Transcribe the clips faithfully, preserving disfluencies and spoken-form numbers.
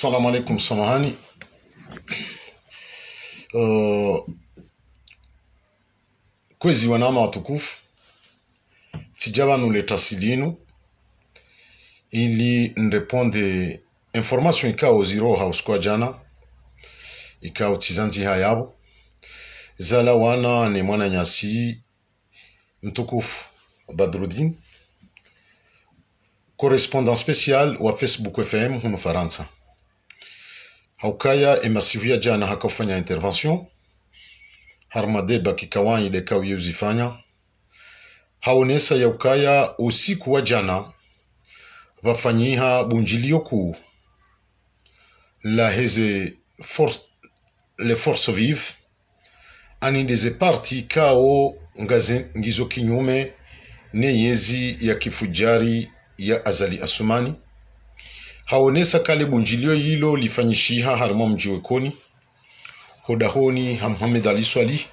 Salamu alaikum samahani. Uh, kwezi wanama watukufu, tijaba nuleta silinu ili nreponde information ikao ziro hauskwa jana ikao tizanzi hayabo zala wana ni mwana nyasi mtukufu Badruddin, correspondant spécial wa Facebook F M hunu Faransa. Haukaya emasivia jana hakafanya intervention. Harmadeba kikawanyi dekau yuzifanya. Haonesa yaukaya usiku wa jana wafanyiha bunjilio kuu la heze for, le force vive anindeze parti kao ngizo kinyume ne yezi ya kifujari ya Azali Assoumani. Haonesa kale bunjilio hilo lifanyishiha harma mjiwekoni hodahoni Ahmed Ali Soilihi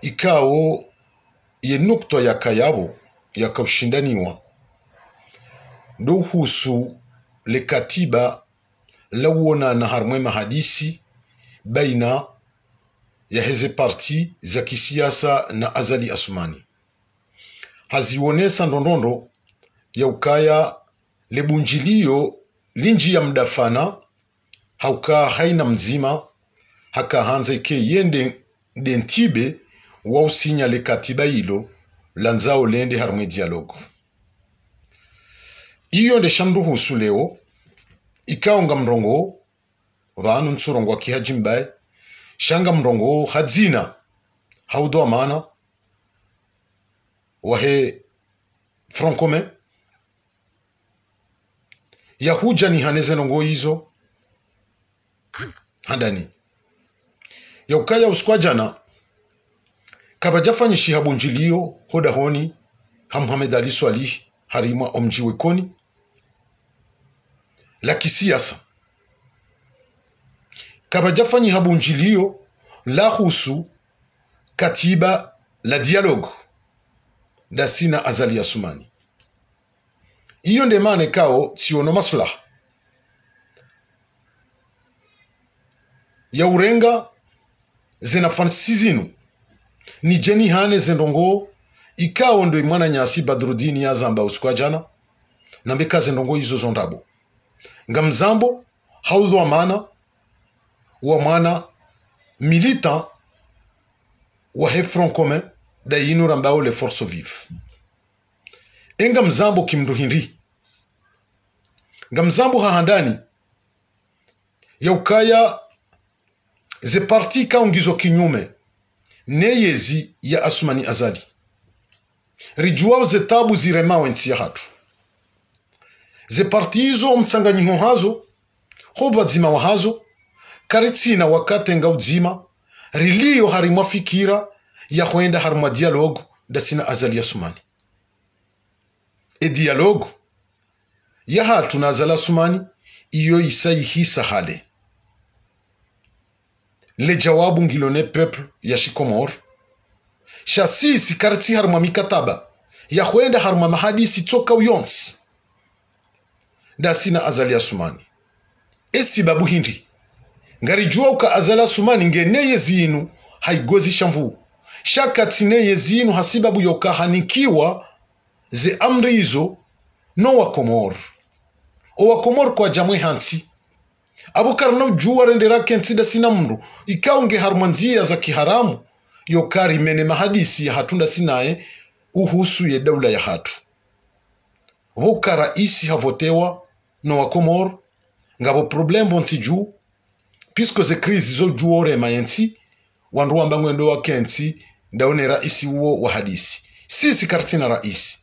ikao ye nukto ya kayabo ya kaushindaniwa dohusu le katiba lawona na harma mahadisi baina ya heze parti za kisiasa na Azali Assoumani. Hazionesa ndondondo ya ukaya lebunjilio linji ya mdafana hauka haina mzima haka hanze ke yende dentibe wausinya le katiba ilo lanzao lende harmwe dialogo. Iyo nde shamruhusu leo ikaonga mrongo vanu nsurongo wa kihajimbae shanga mrongo hadzina haudoa mana wahe frankome yahuja ni haneze nongo hizo handani ya ukaya uskwa jana kabajafanyi shihabunjilio hodahoni Muhammad Ali Soilihi harima omjiwekoni la kisiasa kabajafanyi habunjilio la husu katiba la dialogo dasina Azali Assoumani. Iyo nde mane kao siono maslah ya urenga zenafansizinu ni jeni hane zendongo ikao ndo imana nyasi Badruddin ya zamba uskwa jana nambeka zendongo izo zondrabo ngamzambo haudhu wamana wamana militant wa hefron kome da inu rambao le force vive enga mzambo kimduhinri nga mzambo hahandani ya ukaya ze parti kaungizo kinyume neyezi ya Assoumani Azali rijuao ze tabu zirema wenti ya hatu ze parti hizo mtsanganyiho hazo hoba dzima wa hazo karitina wakate nga udzima rilio harimwa fikira ya huenda harma dialogu dasina Azali Assoumani. E dialogo ya hatu na Azali Assoumani iyo isayihisa hale le jawabu ngilone peuple ya shikomor shasisi karti harma mikataba ya huenda harma mahadisi toka uyonsi dasina Azali Assoumani. Esi babu hindi ngarijua uka Azali Assoumani ngeneye zinu haigozi shamvu shaka tineye zinu hasibabu yoka hanikiwa ze amri hizo no wakomor o wakomor kwa jamwe hansi abu karno juwa rendera kenti da sinamru ikaunge harmanzia za kiharamu yokari mene mahadisi ya hatunda sinae uhusu ye daula ya hatu woka raisi havotewa no wakomor ngabo problem bonti juu pisko ze krizi zo juore mayensi wanruwa mbangu endo wa kenti daone raisi uo wa hadisi sisi kartina raisi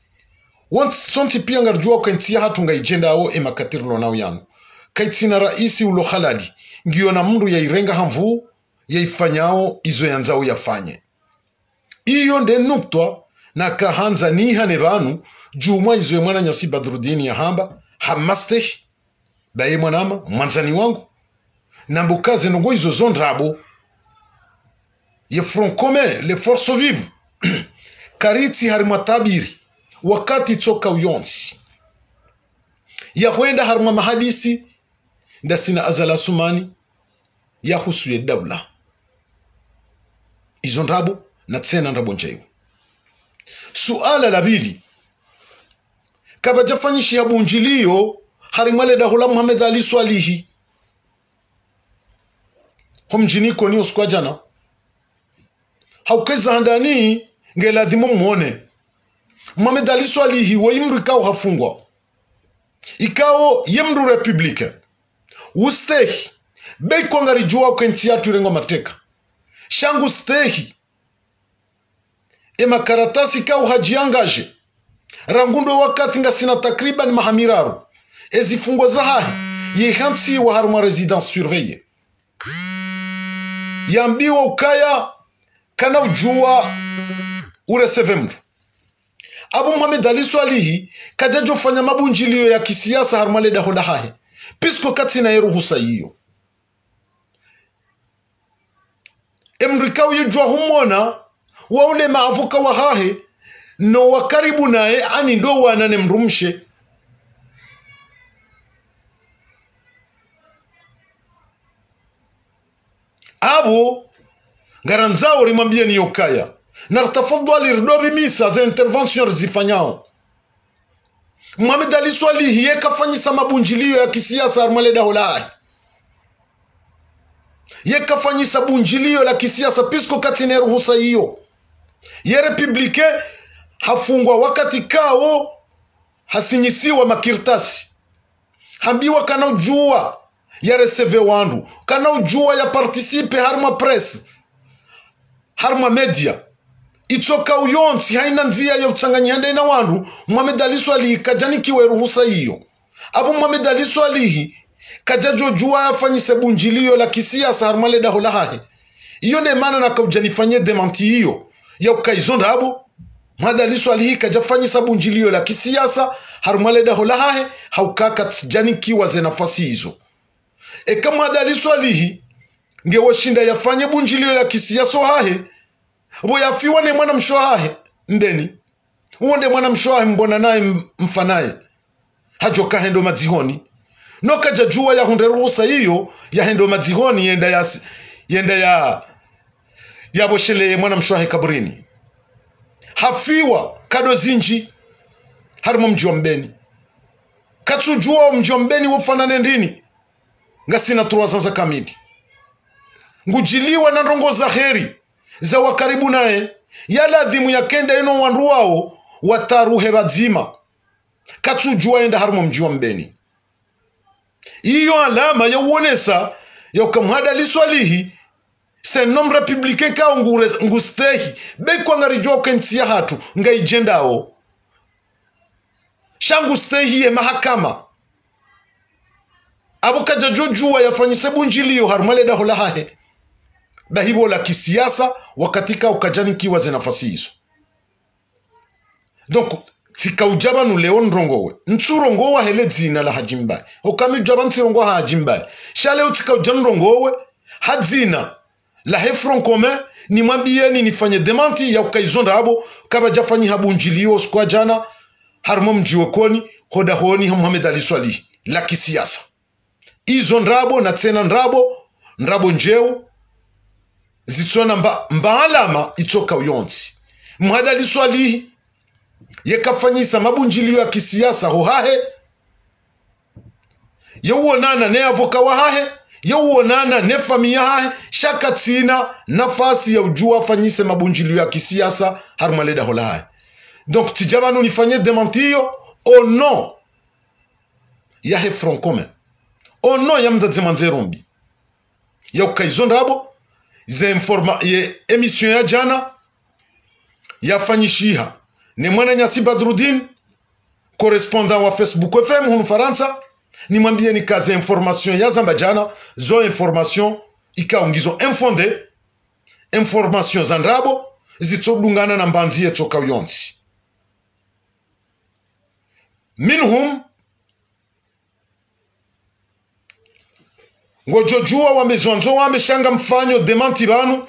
wanti pia ngarjuwa kenti ya hatu nga ijenda ao ema katirlo nao yanu kaitina raisi ulo halali ngiyo na mru ya irenga hamvu ya ifanyao izo yanzao yafanye. Iyo nde nuktua na kahanza niha nevanu juma izo ya mwana nyasi Badruddin ya hamba hamastehi bae mwanama mwanzani wangu nambukaze nungo izo zondrabo ye fronkome le force vive kariti harima tabiri wakati toka uyonsi ya huenda harma mahadisi nda sina Azali Assoumani ya husu ya dawla izo ndabu na tsena ndabu njayu. Suala la pili, kaba jafanyishi ya bunjiliyo harimale da hula Mohamed Ali Soilihi humjini koniyo sikuwa jana haukeza handani ngeladhimo mwone Mohamed Ali Soilihi wa imru ikawo hafungwa ikawo yemru republika ustehi bei kwangarijua kwenzi yatu rengo mateka shangu stehi ema karatasi ikawo hajiangaje rangundo wakati nga sina takriban mahamiraru ezifungwa zahahi yehansi wa haruma residence surveye yambiwa ukaya kana ujua uresevemru Abu Mohamed Ali Soilihi kajajo fanya mabunjilio ya kisiasa harumale da hoda hahe. Pisko katina yeruhusa iyo. Emrikawi yujua humona waule maavuka wa hahe no wakaribu nae ani ndo wanane mrumshe. Abu garanzao rimambia ni yokaya. Nartafadwa lirdobi misa za intervention zifanyao. Mohamed Ali Soilihi yeka fanyisa mabunjilio ya kisiasa armale da hulai. Yeka fanyisa bunjilio la kisiasa pisko katineru husa iyo. Ye republike hafungwa wakati kao hasinyisiwa makirtasi. Hambiwa kana ujua ya reseve wandu. Kana ujua ya partisipe harma press. Harma media. Itsoka uyonsi haina nzia ya utsanganyihanda na wandu Mohamed Ali Soilihi kajanikiwe ruhusa iyo. Abu Mohamed Ali Soilihi kajajojua afanyise bunjilio la kisiasa harmale da holahahe. Iyo ne mana nakajanifanye demanti iyo ya ukaizonda Abu Mohamed Ali Soilihi kajafanyisa bunjilio la kisiasa harmale da holahahe haukaka tijanikiwa zenafasi izo. Eka Mohamed Ali Soilihi ngewashinda yafanye bunjilio la kisiasa hahe boya fiwa ne mwana mshoahe ndeni uonde mwana mshoahe mbona naye mfanaye hajoka hendo madzihoni no kajajua ya hunderuhusa hiyo ya hendo madzihoni yenda ya yenda ya ya boshele mwana mshoahe kaburini hafiwa kado zinji harimo mjombeni katsujua mjombeni wofanane ndini ngasina tuwazanza kamili ngujiliwa na rongo za heri za wakaribu nae ya ladhimu ya kenda ino wanru wao wataruhe wadzima katsujua enda harumo mjiwa mbeni iyo alama ya uonesa ya ukamuhada liswalihi senom republike kao ngustehi beko angarijua kenti ya hatu nga ijendao shangustehi ye mahakama abu kajajojua ya fanyisebu njiliyo harumale da hola hahe bahibo la kisiasa wakatika ukajani waze nafasi hizo. Donc, tika ujaba nuleon rongowe. Ntu rongowa hele zina la hajimbaye. Hukami ujaba nti rongowa hajimbaye. Shale utika ujani rongowe. Hadzina la hefron kome ni mambieni nifanye demanti ya ukaizonda habo. Kaba jafanyi habu njiliyo skwa jana. Harmo mjiwekoni. Koda hooni Mohamed Ali Soilihi. La kisiasa. Izo nrabo na tena nrabo. Nrabo njeo. Zitsona mba, mba alama itoka uyonzi. Mohamed Ali Soilihi yekafanyisa mabunjilio ya kisiasa hohahe. Yewonana ne avoka wahahe. Yewonana ne familia hahe. Shaka tsina nafasi ya ujua fanyise mabunjilio ya kisiasa harumaleda holahahe. Donc tijaba nifanye demantiyo au non ya hefron kome. Au non ya mda demande rombi. Ya ukaizon rabo ze informa ye emission ya jana yafanyishiha ni mwana Nyasi Badrudin correspondant wa Facebook F M hunu Faransa ni mwambie ni kaze information ya zamba jana zo information ikaongizo mfonde information zandrabo zitodungana na mbanzi yetoka uyonzi minhum ngojojua wamezwanzo wameshanga mfanyo demanti banu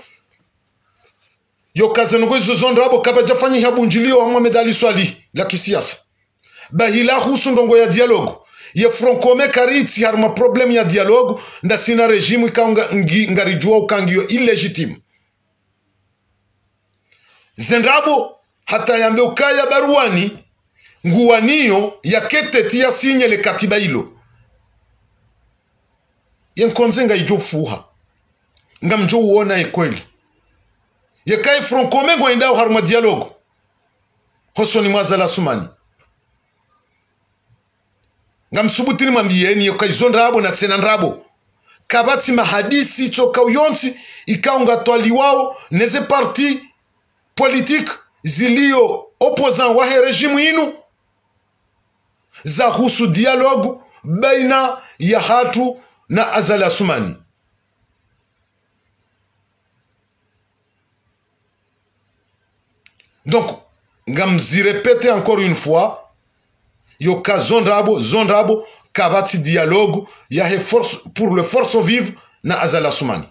yokazenogwe zozondrabo kaba jafanyi habunjilio wa Mohamed Ali Soilihi la kisiasa bahila husu ndongo ya dialogo Ye Francome Karitsi harma problemi ya dialogue nda sina regime ikanga ngarijua ukangio illegitime. Zendrabo hata yambe ukaya baruani nguwaniyo yaketeti ya sinye le katiba ilo. Ye nkonze nga ijo fuha. Nga mjo uona ekweli. Ye kai Francome ngwa indao harma dialogue. Hoso ni Mwazala Assoumani. Nga msubuti ni mambieni yoka izondrabo na tsenandrabo. Kabati mahadisi choka uyonti ikaunga toaliwao neze parti politik zilio opozan wahe rejimu inu. Za husu dialogu baina ya hatu na Azali Assoumani. Donc, nga mzi repete encore une fois. Yoka zondrabo, zondrabo, kabati dialogue, yahe force, pour le force vive na Azali Assoumani.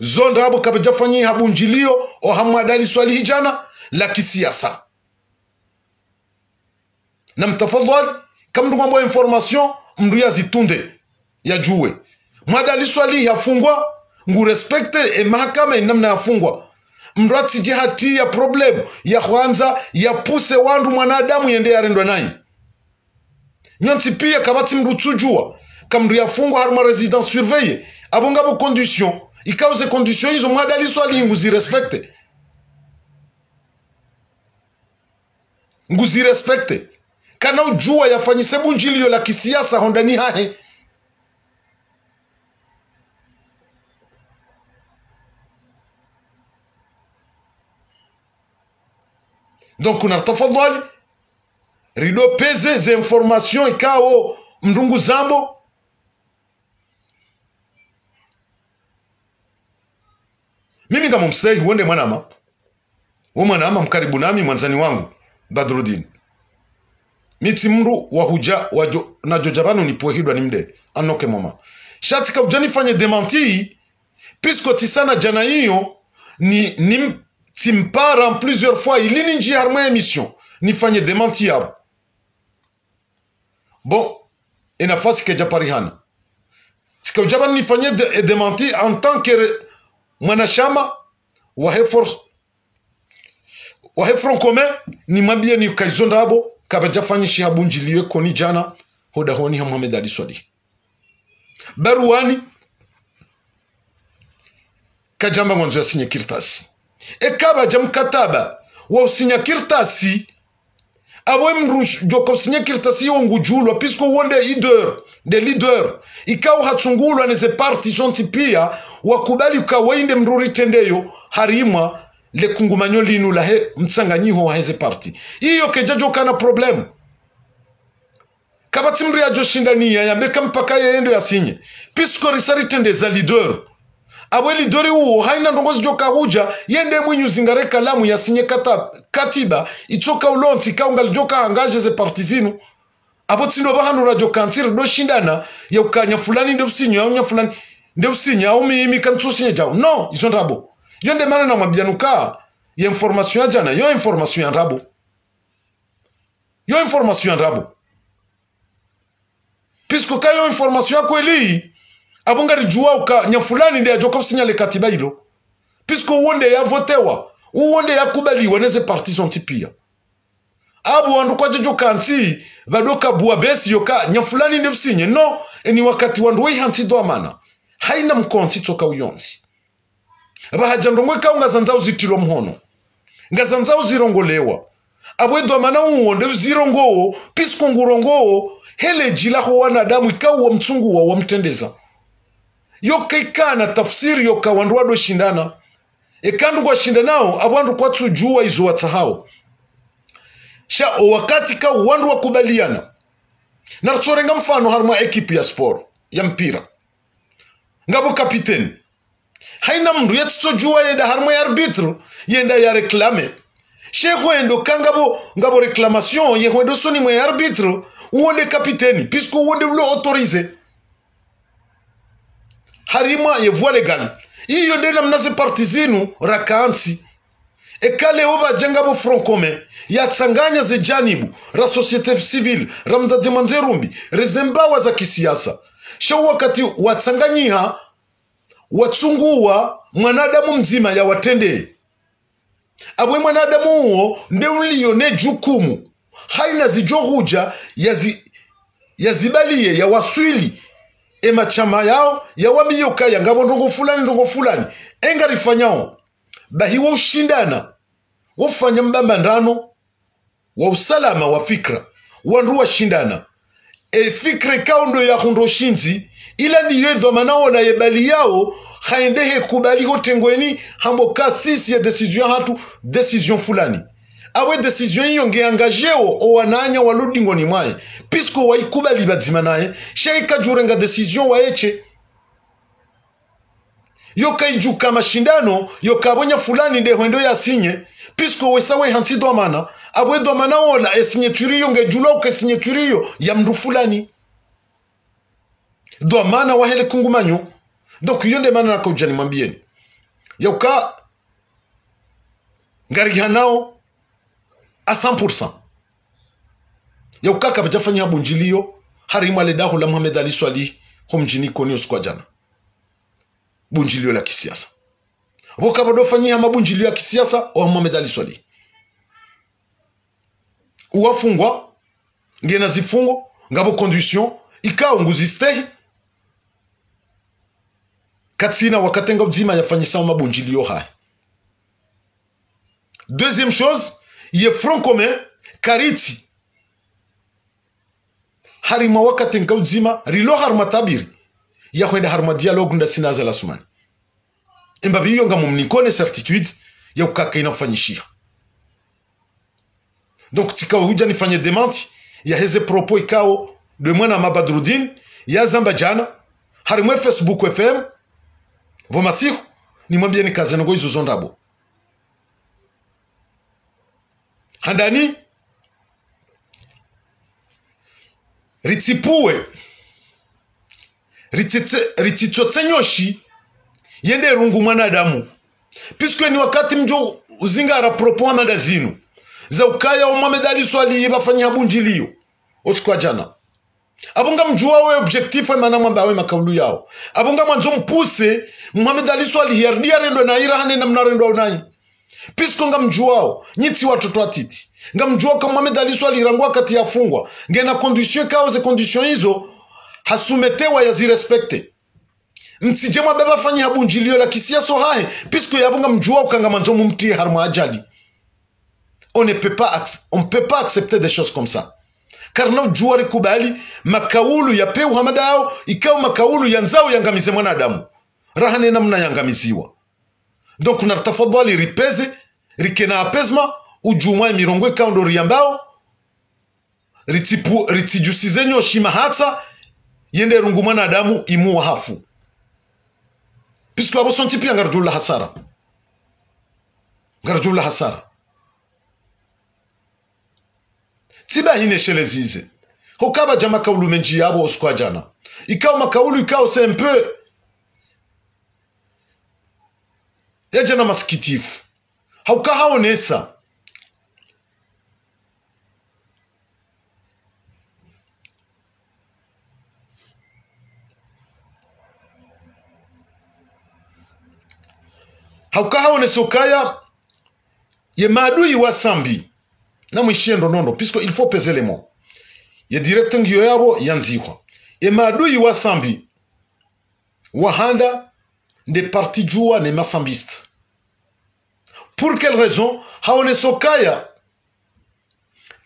Zondrabo kabejafanyi habu njilio, o Mohamed Ali Soilihi jana, la kisiasa. Na mtafadhali, kamdu mambo information, mduya zitunde, ya juwe. Mohamed Ali Soilihi yafungwa, ngu respecte e mahakama namna yafungwa. Mduati jihati ya problem, ya kwanza, ya puse wandu mwanadamu yende ya rendwa nayi. Nyanti pia kabati mrutujua kamri yafungwa harma residence surveillée abongabo condition ikauze condition hizo mwadali swali nguzi respecte nguzi respecte kana ujua yafanyise bunjilio la kisiasa hondani hahe donc unatafadhali rido peze ze information ikao mdungu zambo. Mimi kama mstahi huende mwanama. Mwanama mkaribu nami mwanzani wangu. Badrudin. Miti mru wahuja wajo, na jojabanu ni puehidwa ni mde. Anoke mama. Shatika ujani fanye demanti. Pisko tisana jana iyo. Ni, ni timpara plusieurs fois. Ilini nji harma emission. Ni fanye demanti yabu. Bon, et n'a pas ce que j'ai pas rien. Ce que j'ai pas fait démenti en tant que Manachama, ou à force, ou à front commun, ni mabia ni kaizondrabo, kabajafani shihabunjiliwe koni jana, hodahoni Mohamed Ali Soilihi. Barouani, kajamba mwanzo ya sinya kirtasi. E kabajam kataba, wa sinya kirtasi, awe mrush, joko sinye kirtasi yongujulwa, pisko wonde leader, de leader, ikaw hatungulwa neze parti jontipia, wakubali ukawainde mruri tendeyo, harima, le kungumanyo linu la he, mtsanganyiho wa heze parti. Iyo kejajo kana problem. Kabati mri ya joshindania, ya meka mpaka ya endo ya sinye. Pisko risari tendeza leader. Awe lidori uo, haina ndongozi joka huja, yende mwenye zingare kalamu ya sinye kata, katiba, itoka ulonti, kaungali joka angaje ze partizinu. Apo tindo bahanu rajoka antiru, do shindana, ya ukanya fulani ndefusinyo, ya unya fulani ndefusinyo, ya umi imi kantusinyo jao. No, izondrabo. Yonde mana na mabianuka, ya informasyon ya jana, yo informasyon ya ndrabo. Yo informasyon ya ndrabo. Pisko ka yo informasyon ya kweli, abongari juwa uka nyafulani nde ya joka usinyale katiba ilo. Pisko uonde ya votewa. Uonde ya kubali waneze partizon tipia. Abu wanduko jojo kanti. Vadoka buwabesi yoka nyafulani ndefusinye. No. Eni wakati wanduwe hanti doa mana. Haina mkonti toka uyonzi. Aba hajandongwe kao nga zanzao zitilo mhono. Nga zanzao zirongolewa. Abwe doa mana uonde zirongo. Pisko ngurongo. Hele jilaho wanadamu ikawu wa mtungu wa wa mtendeza. Yoka ikana tafsiri yoka wanduwado shindana. Ekandu kwa shindanao, awandu kwa tujua izo watahao. Sha wakatika wandu wakubaliana. Naruchorenga mfano harma ekipi ya sport, ya mpira. Ngabo kapiteni. Haina mdu yetso jua yenda harma ya arbitru, yenda ya reklame. Shekho endo kangabo ngabo reklamasyon, yekho endo soni mwe ya arbitru, uonde kapiteni, pisko uonde ulo autorize. Harima ye voile gali. Iyo ndena mnaze partizinu rakaansi. Ekale ova jenga bu fronkome ya tsanganya ze janibu ra societe civil ramzazi manzerumbi rezembawa za kisiasa sha wakati watsanganyiha watsunguwa mwanadamu mzima ya watende abwe mwanadamu uo ndeuliyone jukumu haina zijohuja yazi yazibalie ya waswili ema chama yao ya wabiyoka ya ngabo ndongo fulani ndongo fulani engarifanyao bahi wa ushindana wafanya mbamba ndano wa usalama wa fikra wanruwa shindana e fikre kaundo ya hundo shinzi ila ndiyo manao na yebali yao haendehe kubali hotengweni hambo kasisi ya decision hatu decision fulani awe decision hiyo ngeangajeo o wananya waludingo ni mae pisko waikubali badzimanae shaika jurenga decision waeche yoka ijuka mashindano yoka abonya fulani de hwendo ya sinye pisko wesawe hansi domana abwe domana ola esinye turiyo ngejuloka esinye turiyo ya mdu fulani domana wahele kungumanyo doku yonde mana naka ujani mambieni yoka ngarihanao a cent pour cent yoka kabajafanya habu njiliyo harima ledahu la Mohamed Ali Soilihi humjini konio sikuwa jana bunjilio la kisiasa woka badofanyia mabunjilio ya kisiasa wa Mohamed Ali Soilihi uwafungwa ngena zifungo ngabo condition ikao nguzistehi katsina wakatenga udzima yafanyisa mabunjilio haya. Deuxième chose ye front commun kariti harima wakatenga udzima rilo harma tabiri ya kwenda harma dialogue nda sina Azali Assoumani mbabi hiyo nga mumnikone certitude ya kukaka inafanyishia donc tika huja nifanye demanti ya heze propo ikao de mwana Mabadrudin ya zamba jana harimwe Facebook F M vomasiku ni mwambia ni kaze ngo izo zondabo handani ritsipuwe rititotsenyoshi yende rungu mwanadamu piskwe ni wakati mjo uzingara propos mandazinu za ukaya wa Mohamed Ali Soilihi bafanya bunjilio osikwa jana abunga mjua we objectif wa mana mwamba we makaulu yao abunga mwanzo mpuse Mohamed Ali Soilihi ardia rendo na irahane na mnarendo unai piskwe nga mjuao nyitsi watoto atiti nga mjuao kama Mohamed Ali Soilihi rangua kati ya fungwa ngena kondisyon kao ze kondisyon hizo hasumetewa yazirespekte mtijema beba fanyi habu njilio la kisiaso hae pisko yabunga mjua ukanga manzomu mtie harma ajali on ne peut pas on peut pas accepter des choses comme ça car na ujua rikubali makaulu ya peu hamadao ikao makaulu ya nzao yangamize mwanadamu rahane namna yangamiziwa donc nartafadhali ripeze rikena apesma ujumwa mirongwe kaundo riambao ritipu ritijusizenyo shimahatsa yende rungu mwanadamu imuwa hafu pisko abo sonti pia ngarjula hasara ngarjula hasara tiba hine shelezize hokaba jama kaulu menji yabo oskwa jana ikao makaulu ikao sempe ya jana masikitifu hauka haonesa haukaha onesokaya ye madui wa Sambi na mwishiendo nono pisko il faut peser les mots ye directeur ngiyo yabo yanziwa ye madui wa Sambi wahanda de parti jua ne masambiste pour quelle raison haonesokaya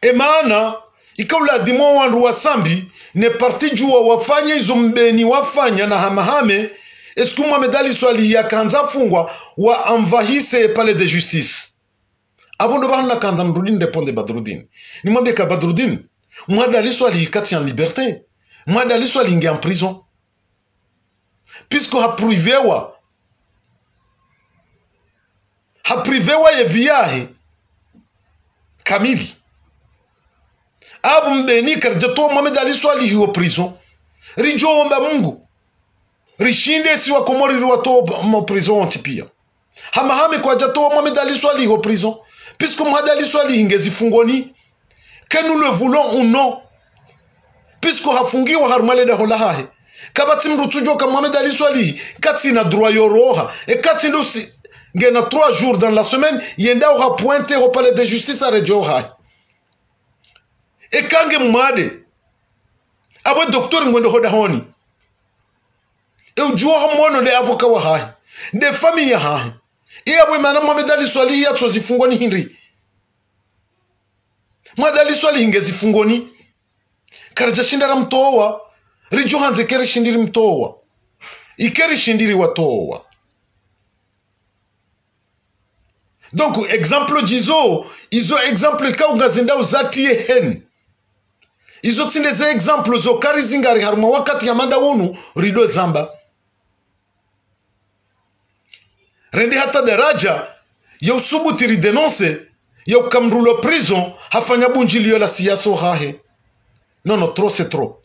emana ikaula dimo wandu wa Sambi ne parti jua wafanya izombeni wafanya na hamahame Esku Mohamed Ali Soilihi ya kanza fungwa wa amvahise palais de justice. Abondo bahana kanza Nurlini dépend Badrudin. Ni mwambie ka Badrudin, Mohamed Ali Soilihi kati en liberté. Mohamed Ali Soilihi ngi en prison. Pisko ha privewa. Ha privewa ye viahe. Kamili. Abu mbeni karjeto Mohamed Ali Soilihi wa prison. Rijo omba Mungu. Rishinde si wa Comores riwato mo prison antipia. Hamahame kwa jato wa Mohamed Ali Soilihi au prison. Puisque Mohamed Ali Soilihi ingezi fungoni. Que nous le voulons ou non. Puisque hafungi wa harmale da holahahe. Kabati mrutujo ka Mohamed Ali Soilihi. Kati na droit yoroha. Et kati lusi. Ngena trois jours dans la semaine. Yenda aura pointé au palais de justice à Rejoha. Et kange mwade. Awe docteur ngwendo hoda honi. Et ujuwa mwono de avoka wa hahe. De famille hahe. Iya bwe mana Mohamed Ali Soilihi ya tsozi fungoni hinri. Mohamed Ali Soilihi ingezi fungoni. Karaja shindara mtowa. Rijo hanze kere shindiri mtowa. Ikeri shindiri watowa. Donc, exemple jizo. Izo exemple ka ungazenda uzatie hen. Izo tineze exemple zo kari zingari haruma wakati ya manda wonu rido zamba. Rendi hata deraja, yau subuti ridenonse, yau kamrulo prison, hafanya bunjilio la siyaso hahe. Non, non, trop c'est trop.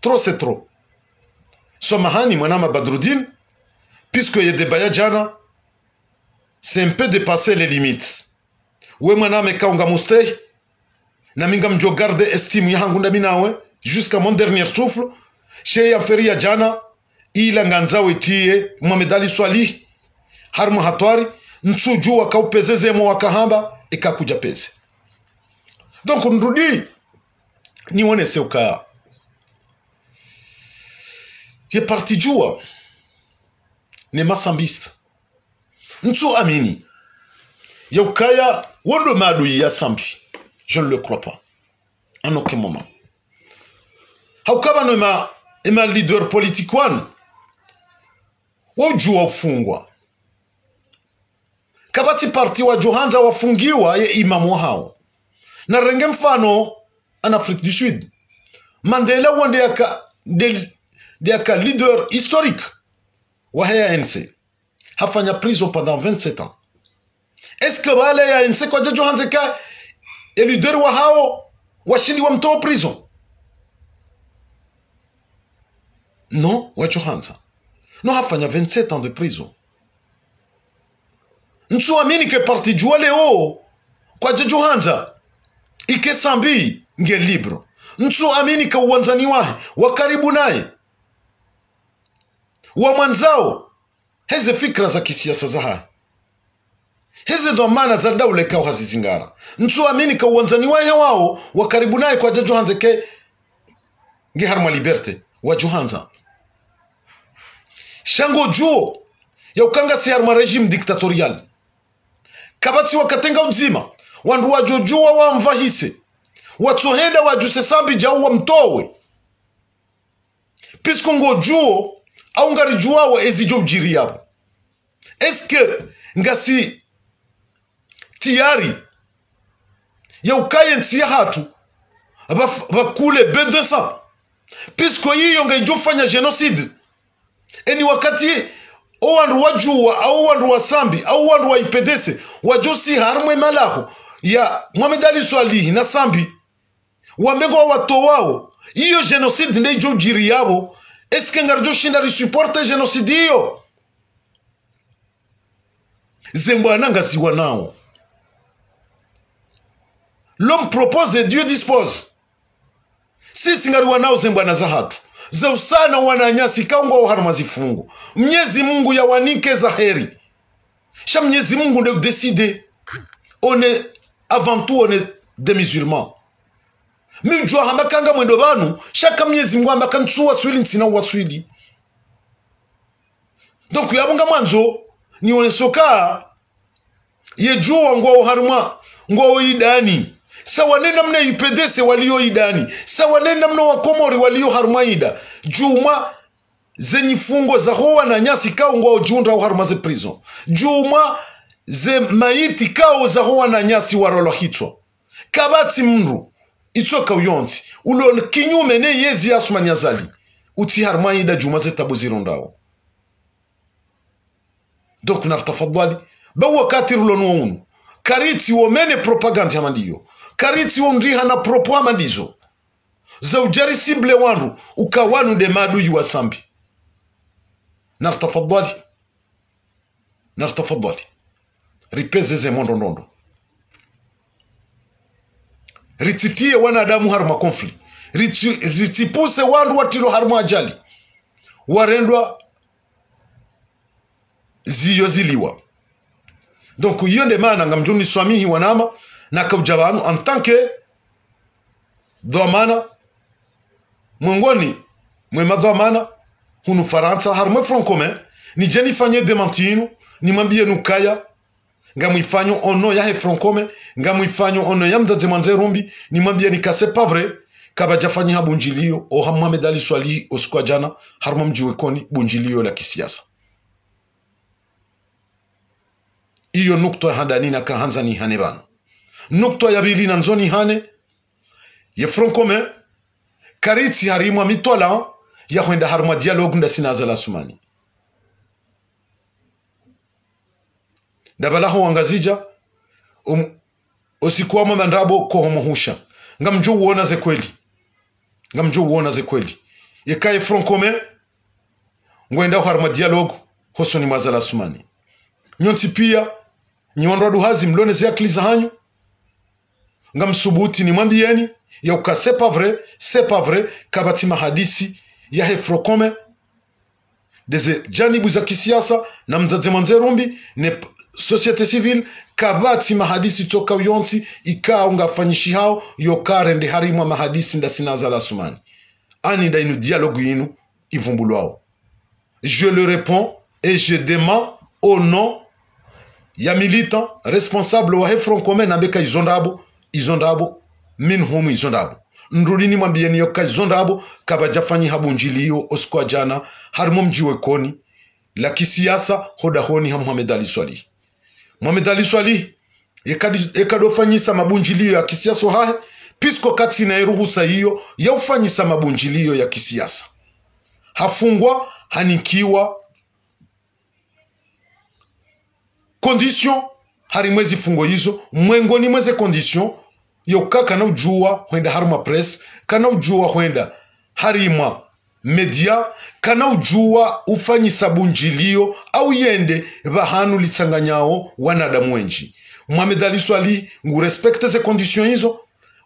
Trop c'est trop. Somahani, mwanama Badruddin, puisque yede bayajana, c'est un peu dépasser les limites. We mwaname kaunga musteh, naminga mjo garde estime yahangunda minawe, jusqu'à mon dernier souffle, chez yamferi ya jana, ila nganzawe tiye, Mohamed Ali Soilihi, Harmu hatwari, nsuju wakaupezeze mo wakahamba, ikakuja peze. Donc nrudi, ni wane seuka. Ye parti jua, ne masambista. Nsu amini, ye ukaya, wando madui ya Sambi. Je ne le crois pas. En aucun moment. Haukaba no ima, ima leader politikwan, wajua ufungwa. Kabati parti wa Johanza wafungiwa ye imamu hao. Na renge mfano an Afrique du Sud. Mandela wande yaka, de, de yaka leader historique wa hea A N C. Hafanya prison pendant vingt-sept ans. Est-ce que wale ya A N C kwa Johanza ka e leader wa hao washindi wa mtoa prison? Non, wa Johanza. No hafanya vingt-sept ans de prison. Nsu amini ke parti jua leo kwa jeju hanza ike Sambi nge libro. Nsu amini ke uwanzani wahe wa karibu naye wa mwanzao heze fikra za kisiasa za hae, heze dhamana za daule kao hazizingara. Nsu amini ke uwanzani wahe wao wa karibu naye kwa jeju hanza ke nge harma liberte wa Johanza. Shango juo ya ukanga si harma regime diktatorial. Kabati wakatenga uzima, wandu wajojua wa mvahise, watuhenda wajuse Sambi jau wa mtowe. Pisko ngojuo, au ngarijua wa ezijo ujiri yabu. Eske ngasi tiari, ya ukaye nsiya hatu, bakule B deux cents. Pisko hiyo ngaijo fanya genocide. Eni wakati au wandu wajua, au wandu wa Sambi, au wandu wa I P D C, wajosi harmu emalaho ya Mohamed Ali Soilihi na Sambi, wamengo wa wato wao, iyo genocide neijo ujiri yabo. Eske ngarjo shindari supporte genocide iyo? Zemba nanga siwa nao. L'homme propose et Dieu dispose. Sisi ngari wanao zemba na zahatu. Zeusana wananyasi kaunga wa harmazifungu. Mnyezi Mungu ya wanike zaheri. Sha mnyezi Mungu ne décide. On est, avant tout, on est des musulmans. Mijua hamakanga mwendovanu. Shaka mnyezi Mungu hamakansu wa swili ntina wa swili. Donc yabunga manzo. Ni onesoka. Yejua nguwa wa harma. Nguwa wa idani. Sawanena mna I P D C walio idani. Sawanena mna wakomori walio harmaida. Juma zenyi fungo za hoa na nyasi kao ngwa ujiunda wa harmaze prison. Juma ze maiti kao za hoa na nyasi warolo hito. Kabati mru. Ito kawyonti. Ulo kinyume ne yezi Assoumani Azali. Uti harmaida juma ze tabu zirundao. Doku nartafadwali. Bawa katiru lonuwa unu. Kariti womene propaganda hamandiyo. Kariti womriha na propo amandizo. Za ujari simble wandu. Ukawanu de madu yuwa Sambi. Nartafadwali. na tafadhali ripezeze mondo ndondo, rititie wanadamu harma konfli, ritipuse wandu watilo harma ajali, warendwa ziyo ziliwa. Donc yonde mana ngamjuni swamihi wanama na kabjabanu en tant que dhamana mwongoni mwema dhamana hunu Faransa harma front commun ni jeni fanye demantinu ni mambie nukaya ngamuifanyo ono yahe front commun ngamuifanyo ono yamda zemanze rombi ni mambie nikase pas vrai kabajafanyi habunjilio o Mohamed Ali Soilihi oskwajana harma mjiwekoni bunjilio la kisiasa. Iyo nukto handanina kahanza ni hanebana. Nukto yabili nanzoni hane. Ye frankome. Kariti harimwa mitola. Ya huenda harma dialogu nda sina Azali Assoumani. Dabalaho wangazija. Um, Osikuwa mamandrabo kohomohusha. Ngamju uona ze kweli. Ngamju uona ze kweli. Ye kaye frankome. Nguenda harma dialogu. Hoso ni Azali Assoumani. Nyonti pia. Nyiwandradu hazi mloneze ya kliza hanyu. Nga msubuti ni mwambieni. Ya uka sepa vre, sepa vre. Kabati mahadisi. Ya hefrokome. Deze janibu za kisiasa. Na mzaze manze rumbi. Ne societe civil. Kabati mahadisi toka uyonti. Ikaa unga fanyishi hao. Yokare ndi harimwa mahadisi nda sinaza la sumani. Ani nda inu dialogu inu. Ivumbulu hao. Je le réponds. Et je demande. Au nom. Ya militant responsable wa hefron kome na beka izondabu izondabu minhumu izondabu Nurlini mwambieni yoka izondabu kaba jafanyi habu njiliyo oskwa jana harmo mjiwekoni la kisiasa hodahoni ha Mohamed Ali Soilihi. Mohamed Ali Soilihi yekadofanyisa mabunjiliyo ya kisiasa hae pisko kati na iruhusa hiyo ya ufanyisa mabunjiliyo ya kisiasa hafungwa hanikiwa condition harimwezi fungo hizo mwengoni mweze condition yoka kana ujua huenda harma press kana ujua huenda harima media kana ujua ufanyisa bunjilio au yende bahanu litsanganyao wanadamu wenji. Mohamed Ali Soilihi ngu respecte ze condition hizo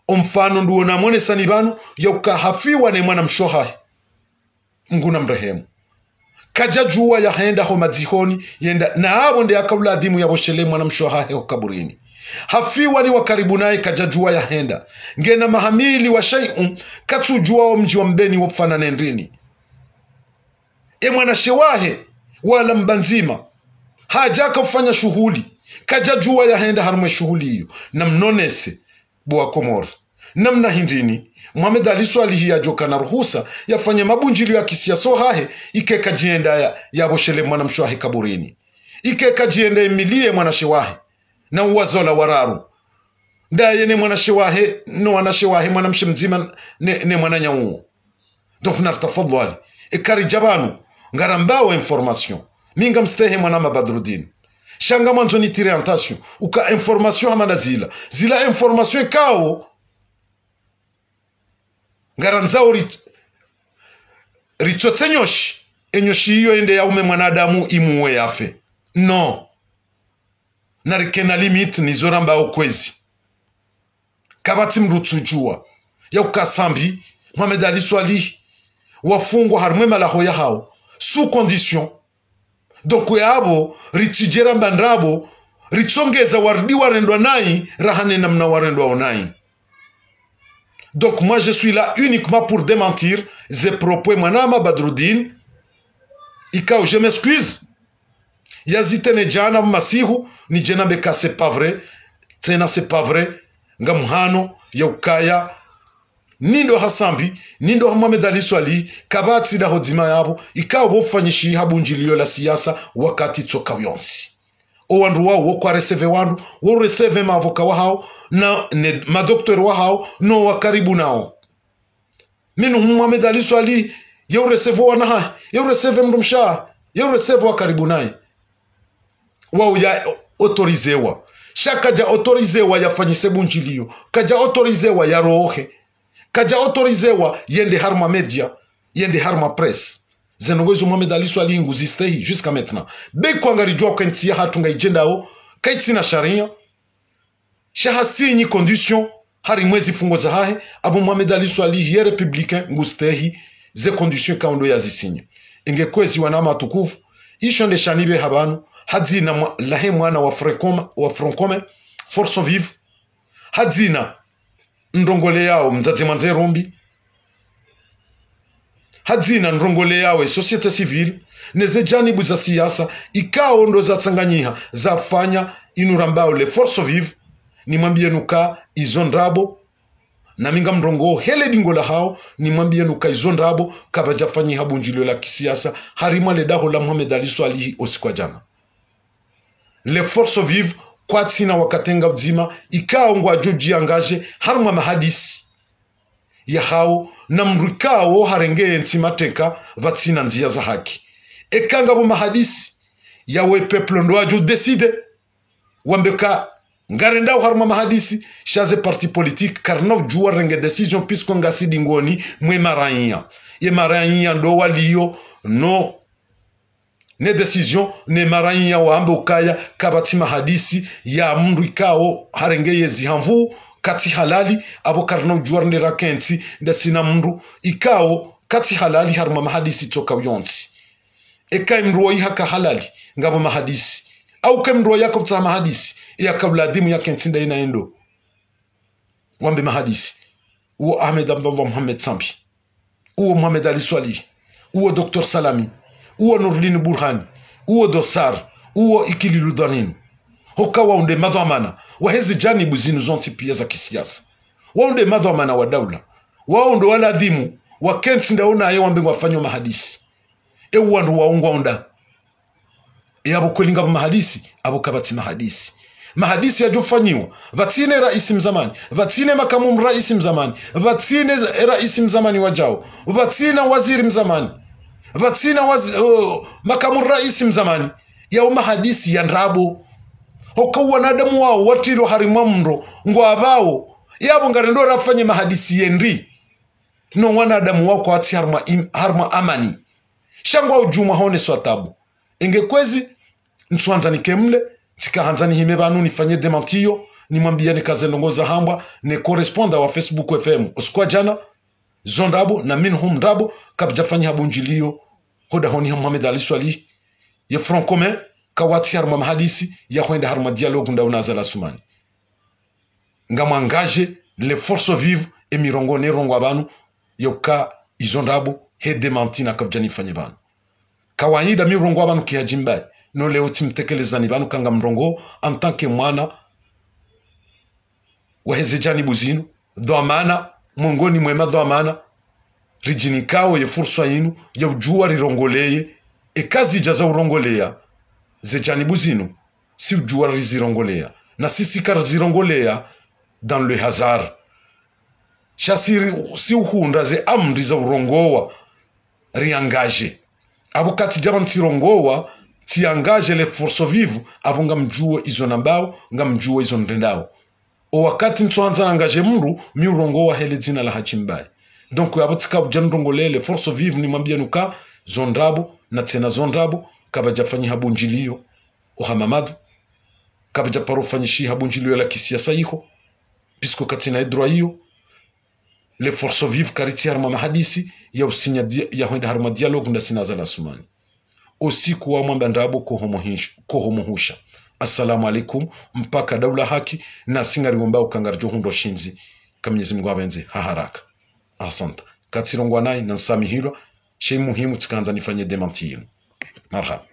omfano nduona mwone sanibanu yoka hafiwa ne mwana mshoha ngu na mrehemu kaja juwa ya henda homadzihoni yenda na hawo nde akaula adhimu ya boshele mwana mshohahe kaburini hafiwa ni wakaribu naye kaja juwa ya henda ngena mahamili wa shay'un katujua mji wa mbeni wofana nendrini e mwana shewahe wala mbanzima haja kufanya shughuli kaja juwa ya henda harumwe shughuli hiyo na mnonese bwa Comores namna hindini Mohamed Ali Soilihi ya joka na ruhusa yafanye mabunjilio ya kisiasa hahe ikeka jienda ya yaboshele mwana mshoahi kaburini ikeka jienda emilie mwana shewahi na uwazola wararu ndaye ne mwana shewahi no mwana shewahi mwana mshimzima ne, ne mwana nyauo donc nartafadhali ikari jabanu ngarambao information minga mstehe mwana mabadrudin shanga mwanzo ni tire antasyo uka information hamana zila zila information kao ngaranzao ritsote nyoshi enyoshi hiyo ende ya ume mwanadamu imuwe yafe no narikena limit ni zoramba okwezi kabati mrutujua ya ukasambi Mohamed Ali Soilihi wafungwa harumema lahoya hao sous condition donc yabo ritijera mbandrabo ritsongeza wardi warendwa nai rahane namna warendwa onai. Donc moi je suis là uniquement pour démentir ces propos manama badrudin ikao je m'excuse yazitene jana masihu ni jana beka c'est pas vrai tena c'est pas vrai ngamhano yaukaya nindo hasambi nindo Mohamed Ali Soilihi kabati da hodima yabo ikao bofanyishi habunjilio la siasa wakati tsoka vyonsi o wandu wao wo kwa receve wandu wo receve mavoka wao na ne, ma docteur wao no wa karibu nao minu Mohamed Ali Soilihi yo receve wana ha yo receve mrumsha yo receve wa karibu naye wao ya autorizewa shaka ja autorizewa ya fanyise bunjilio kaja autorizewa ya rohe kaja autorizewa yende harma media yende harma press Zenowezo Mohamed Ali Soilihi nguzistehi jusqu'à maintenant. Beko angarijua kwa ntia hatunga ijenda ho. Kaitina sharia. Shahasi ni condition. Hari mwezi fungo za hae. Abu Mohamed Ali Soilihi ye republican nguzistehi. Ze condition kaundo ya zisinyo. Inge kwezi wanama tukufu. Ishonde shanibe habanu. Hadzina lahe mwana wa Frankome. Forso vivu. Hadzina ndongole yao mzazimanze rombi. Hadzina ndongole yawe societe civile neze janibu za siasa ikao ndo za tsanganyiha zafanya inurambao le force vive ni mwambie nuka izondrabo na minga mrongo hele dingola hao ni mwambie nuka izondrabo kabajafanyi habu njilo la kisiasa harima le daho la Mohamed Ali Soilihi osikwa jana le force vive kwa tina wakatenga vzima ikao ngwa joji angaje haruma mahadisi ya hao na mrikao harengeye ntimateka vatsina nzia za haki ekanga bo mahadisi ya we peplo ndo ajo decide wambeka ngarendao haruma mahadisi shaze parti politique karnav juwa renge decision pisko ngasidi ngoni mwe maranya ye maranya ndo waliyo no ne decision ne maranya wa ambe ukaya kabati mahadisi ya mrikao harengeye zihamvu kati halali abo karno juarne rakenti ndasina mru ikao kati halali haruma mahadisi toka uyonsi eka imruwa ihaka halali ngabo mahadisi au ke imruwa yaka uta mahadisi yaka uladimu yaka ntinda ina endo wambe mahadisi uo Ahmed Abdallah Muhammad Sambi uo Mohamed Ali Soilihi uo Doctor Salami uo Nurlini Burhani uo Dosar uo Ikililu Daninu hoka waunde madhamana wa hezi janibu zinuzonti pia za kisiasa waunde madhamana wa daula waunde wala dhimu wa kenti ndaona ayo wambe wafanyo mahadisi ewu wandu waungwa onda e abu kwelinga mahadisi abu kabati mahadisi mahadisi ya jufanyiwa vatine raisi mzamani vatine makamu mraisi mzamani vatine raisi mzamani wajao vatine waziri mzamani vatine waz, uh, makamu raisi mzamani yao mahadisi ya nrabu hoka wanadamu wao watiro harimamro ngwa abao yabo ngarendo rafanye mahadisi yenri no wanadamu wao kwa ati harma, im, harma amani shangwa ujuma hone swatabu ingekwezi ntsuanzani kemle tika hanzani himebanu nifanye demantiyo ni mwambia ni kazelongoza hamba ne koresponda wa Facebook F M oskwa jana zondrabo na minhum rabo kabjafanye habunjiliyo hoda honi Mohamed Ali Soilihi ye francomais kawati harma mahadisi ya huenda harma dialogu nda unazala sumani nga mangaje le force vive emirongo nerongo abanu yoka izondrabu hede mantina kabjani fanyebanu kawanyida mirongo abanu kihajimbai no leo timtekele zanibanu kanga mrongo antanke mwana wahezejani buzinu dhamana mungoni mwema dhamana rijinikao ye fursa inu ya ujua rirongoleye ekazi jaza urongolea zejanibu zinu si ujua rizirongolea na sisi karazirongolea dans le hazard shasiri si uhunda ze amri za urongowa riangaje abu kati jama ntirongowa tiangaje le forso vivu abu nga mjuwe izo nambao nga mjuwe izo nrendao o wakati ntuanza angaje mru mi urongowa hele zina la hachimbai donc abu tika janrongolea le forso vivu ni mambia nuka zondrabu na tena zondrabu kabajafanyi habunjiliyo uhamamadu kabajaparofanyishi habunjiliyo la kisiasa iho pisko katina edroa iyo le forso vive kariti harma mahadisi ya usinya ya huenda harma dialogu nda sinazala sumani osiku wa mwamba ndrabo kohomohusha assalamu alaikum mpaka daula haki na singari wamba ukangarjo hundo shinzi kaminyezi mguwa benze haharaka asanta katirongwa nai na nsamihiro shei muhimu tikaanza nifanye demanti yinu مرحبا